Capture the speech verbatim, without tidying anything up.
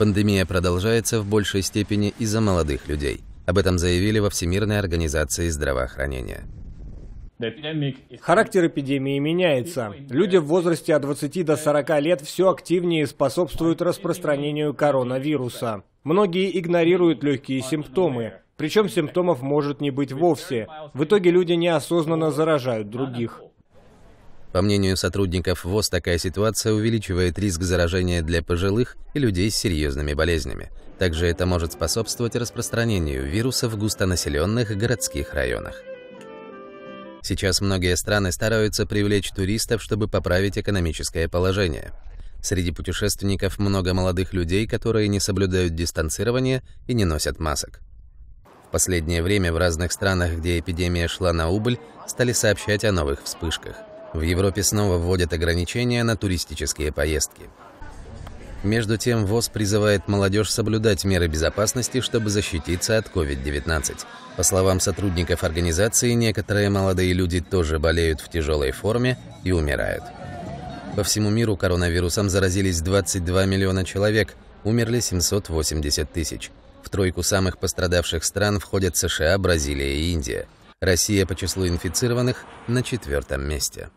Пандемия продолжается в большей степени из-за молодых людей. Об этом заявили во Всемирной организации здравоохранения. Характер эпидемии меняется. Люди в возрасте от двадцати до сорока лет все активнее способствуют распространению коронавируса. Многие игнорируют легкие симптомы. Причем симптомов может не быть вовсе. В итоге люди неосознанно заражают других. По мнению сотрудников ВОЗ, такая ситуация увеличивает риск заражения для пожилых и людей с серьезными болезнями. Также это может способствовать распространению вируса в густонаселенных городских районах. Сейчас многие страны стараются привлечь туристов, чтобы поправить экономическое положение. Среди путешественников много молодых людей, которые не соблюдают дистанцирование и не носят масок. В последнее время в разных странах, где эпидемия шла на убыль, стали сообщать о новых вспышках. В Европе снова вводят ограничения на туристические поездки. Между тем, ВОЗ призывает молодежь соблюдать меры безопасности, чтобы защититься от ковид девятнадцать. По словам сотрудников организации, некоторые молодые люди тоже болеют в тяжелой форме и умирают. По всему миру коронавирусом заразились двадцать два миллиона человек, умерли семьсот восемьдесят тысяч. В тройку самых пострадавших стран входят США, Бразилия и Индия. Россия по числу инфицированных на четвертом месте.